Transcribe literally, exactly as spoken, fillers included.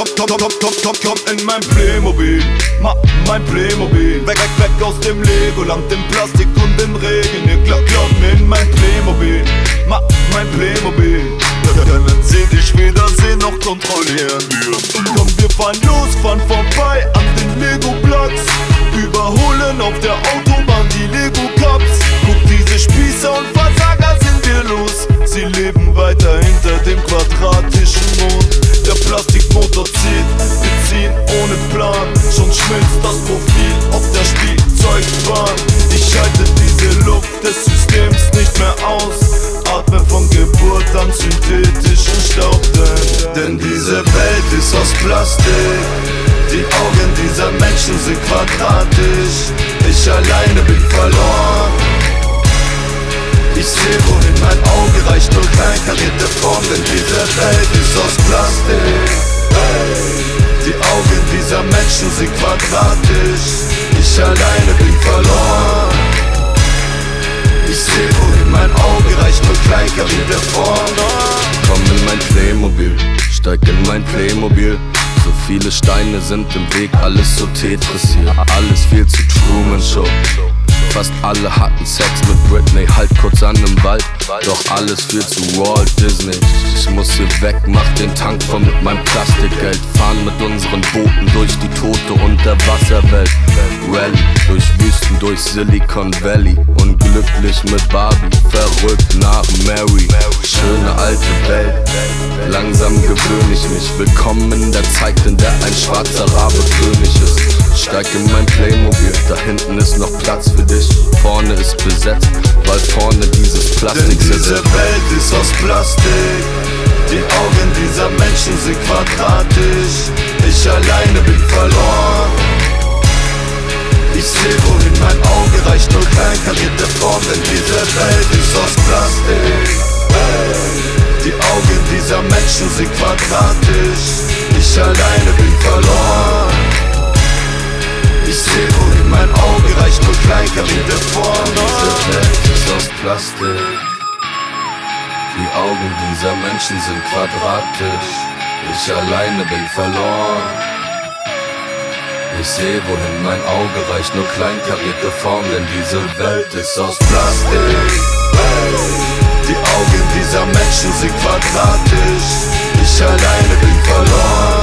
Komm, komm, komm, komm, komm, komm in mein Playmobil, ma, mein Playmobil. Weg, weg, weg aus dem Legoland, dem Plastik und dem Regen. Ihr glaub, glaubt mir in mein Playmobil, ma, mein Playmobil. Da können sie dich wiedersehen, noch kontrollieren. Komm, wir fahren los, fahren vorbei an den Lego-Platz. Überholen auf der Autobahn die Lego-Cops. Guck, diese Spießer und Versager sind wir los. Sie leben weiter hinter dem quadratischen Mond. Der Plastikmotor zieht, wir ziehen ohne Plan. Schon schmilzt das Profil auf der Spielzeugbahn. Ich schalte diese Luft des Systems nicht mehr aus. Atme von Geburt an synthetischen Staub, denn, denn diese Welt ist aus Plastik. Die Augen dieser Menschen sind quadratisch. Ich alleine bin verloren. Ich seh, wohin mein Auge reicht, nur kein karierte Form, denn diese Welt ist aus Plastik. Die Augen dieser Menschen sind quadratisch. Ich alleine bin verloren. Ich seh, wohin mein Auge reicht, nur klein karierte Form. Komm in mein Playmobil, steig in mein Playmobil. So viele Steine sind im Weg, alles so Tetris hier. Alles viel zu Truman Show. Fast alle hatten Sex mit Britney, halt kurz an im Wald. Doch alles führt zu Walt Disney. Ich muss hier weg, mach den Tank voll mit meinem Plastikgeld. Fahren mit unseren Booten durch die tote Unterwasserwelt. Rally durch Wüsten, durch Silicon Valley. Unglücklich mit Barbie, verrückt nach Mary. Schöne alte Welt, langsam gewöhne ich mich. Willkommen in der Zeit, in der ein schwarzer Rabe König ist. Steig in mein Playmobil, da hinten ist noch Platz für dich. Vorne ist besetzt, weil vorne dieses Plastik sitzt. Denn diese Welt ist aus Plastik. Die Augen dieser Menschen sind quadratisch. Ich alleine bin verloren. Ich seh, wohin mein Auge reicht, nur klein karierte Form. Denn diese Welt ist aus Plastik. Die Augen dieser Menschen sind quadratisch. Ich alleine bin verloren. Ich seh, wohin mein Auge reicht, nur kleinkarierte Form. Diese Welt ist aus Plastik. Die Augen dieser Menschen sind quadratisch. Ich alleine bin verloren. Ich seh, wohin mein Auge reicht, nur kleinkarierte Form. Denn diese Welt ist aus Plastik. Die Augen dieser Menschen sind quadratisch. Ich alleine bin verloren.